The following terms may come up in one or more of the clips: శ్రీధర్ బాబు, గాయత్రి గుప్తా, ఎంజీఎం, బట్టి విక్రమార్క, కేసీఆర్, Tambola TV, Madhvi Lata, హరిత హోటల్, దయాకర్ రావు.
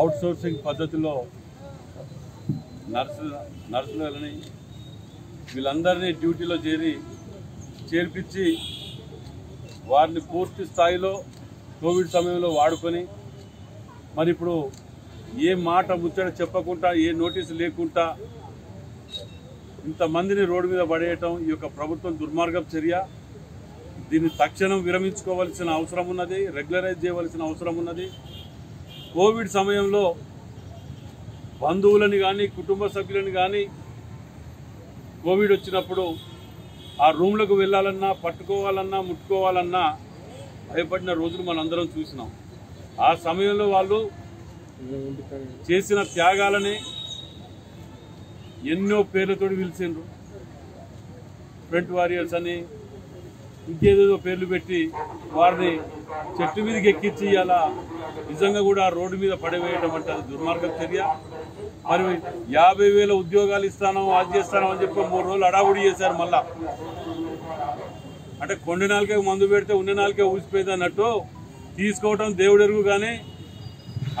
Outsourcing పద్ధతిలో నర్సులని వీళ్ళందరినీ డ్యూటీలో చేర్పించి వారిని పూర్తి స్థాయిలో కోవిడ్ సమయంలో వాడుకొని మరి ఇప్పుడు ఏ మాట ముచ్చట చెప్పకుండా ఏ నోటీసు లేకుండా ఇంతమందిని రోడ్డు మీద పడేయటం ఈ యొక్క ప్రభుత్వం దుర్మార్గం చర్య. దీన్ని తక్షణం విరమించుకోవాల్సిన అవసరం ఉన్నది, రెగ్యులరైజ్ చేయవలసిన అవసరం ఉన్నది. కోవిడ్ సమయంలో బంధువులను కానీ కుటుంబ సభ్యులను కానీ కోవిడ్ వచ్చినప్పుడు ఆ రూమ్లకు వెళ్ళాలన్నా పట్టుకోవాలన్నా ముట్టుకోవాలన్నా భయపడిన రోజులు మనందరం చూసినాం. ఆ సమయంలో వాళ్ళు చేసిన త్యాగాలని ఎన్నో పేర్లతో పిలిచిండ్రు, ఫ్రంట్ వారియర్స్ అని ఇంకేదేదో పేర్లు పెట్టి వారిని చెట్టు మీదకి ఎక్కించి అలా నిజంగా కూడా రోడ్డు మీద పడివేయడం అంటే అది దుర్మార్గం చర్య. మరి 50,000 ఉద్యోగాలు ఇస్తాను అది చేస్తాను అని చెప్పి 3 రోజులు అడావుడి చేశారు. మళ్ళా అంటే కొండ నాలుకే మందు పెడితే ఉన్న నాలుకే ఊసిపోయింది అన్నట్టు తీసుకోవటం దేవుడెరుగు, కానీ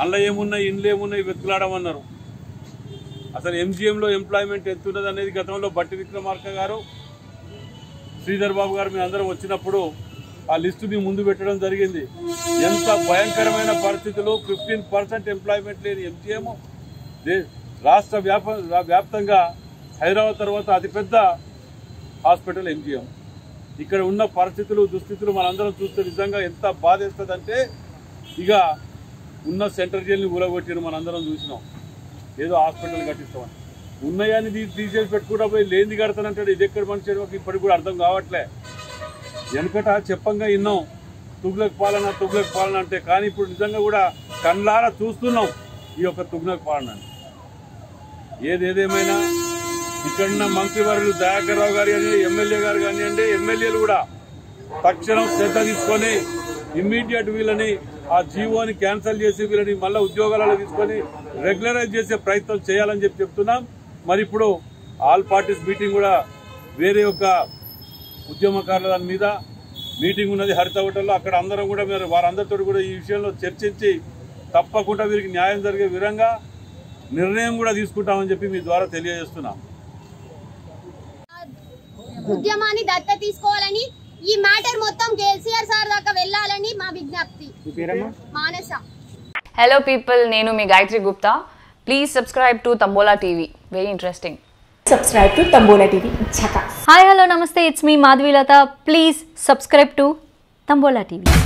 అందులో ఏమున్నాయి ఇండ్లు ఏమున్నాయి వెతుకులాడమన్నారు. అసలు ఎంజీఎంలో ఎంప్లాయ్మెంట్ ఎంత ఉన్నది అనేది గతంలో బట్టి విక్రమార్క గారు శ్రీధర్ బాబు గారు మీ అందరం వచ్చినప్పుడు ఆ లిస్టుని ముందు పెట్టడం జరిగింది. ఎంత భయంకరమైన పరిస్థితులు, 15% ఎంప్లాయ్మెంట్ లేని ఎంజీఎం రాష్ట్ర వ్యాప్తంగా హైదరాబాద్ తర్వాత అతిపెద్ద హాస్పిటల్ ఎంజీఎం. ఇక్కడ ఉన్న పరిస్థితులు దుస్థితులు మనందరం చూస్తే నిజంగా ఎంత బాధ ఇస్తుందంటే ఇక ఉన్న సెంటర్ జైల్ని కూలగొట్టిన మనందరం చూసినాం. ఏదో హాస్పిటల్ కట్టిస్తామని ఉన్నాయని తీసేసి పెట్టుకుంటా పోయి లేనిది కడతానంటాడు. ఇది ఎక్కడ మనిషి ఇప్పటికి కూడా అర్థం కావట్లే. వెనకట చెప్పంగా ఇన్నాం తుగ్లక్ పాలన అంటే, కానీ ఇప్పుడు నిజంగా కూడా కళ్ళారా చూస్తున్నాం ఈ యొక్క తుగ్లక్ పాలన. ఏదేమైనా ఇక్కడున్న మంత్రివర్యులు దయాకర్ రావు గారు కానీ ఎమ్మెల్యే గారు కానివ్వండి, ఎమ్మెల్యేలు కూడా తక్షణం శ్రద్ధ తీసుకొని ఇమ్మీడియట్ వీళ్ళని ఆ జీవోని క్యాన్సల్ చేసి వీళ్ళని మళ్ళీ ఉద్యోగాలలో తీసుకొని రెగ్యులరైజ్ చేసే ప్రయత్నం చేయాలని చెప్పి చెప్తున్నాం. మరి ఇప్పుడు ఆల్ పార్టీస్ మీటింగ్ కూడా వేరే ఒక ఉద్యమకారుల దాని మీద మీటింగ్ ఉన్నది హరిత హోటల్లో. అక్కడ అందరం కూడా మీరు వారందరితో కూడా ఈ విషయంలో చర్చించి తప్పకుండా వీరికి న్యాయం జరిగే విధంగా నిర్ణయం కూడా తీసుకుంటామని చెప్పి మీ ద్వారా తెలియజేస్తున్నాం. ఉద్యమాన్ని దత్త తీసుకోవాలని, ఈ మ్యాటర్ మొత్తం కేసీఆర్ సార్ దాకా వెళ్ళాలని మా విజ్ఞప్తి. హలో పీపుల్, నేను మీ గాయత్రి గుప్తా. Please subscribe to tambola TV. Very interesting. Subscribe to Tambola TV. Hi, hello, namaste. It's me, Madhvi Lata. Please subscribe to Tambola TV.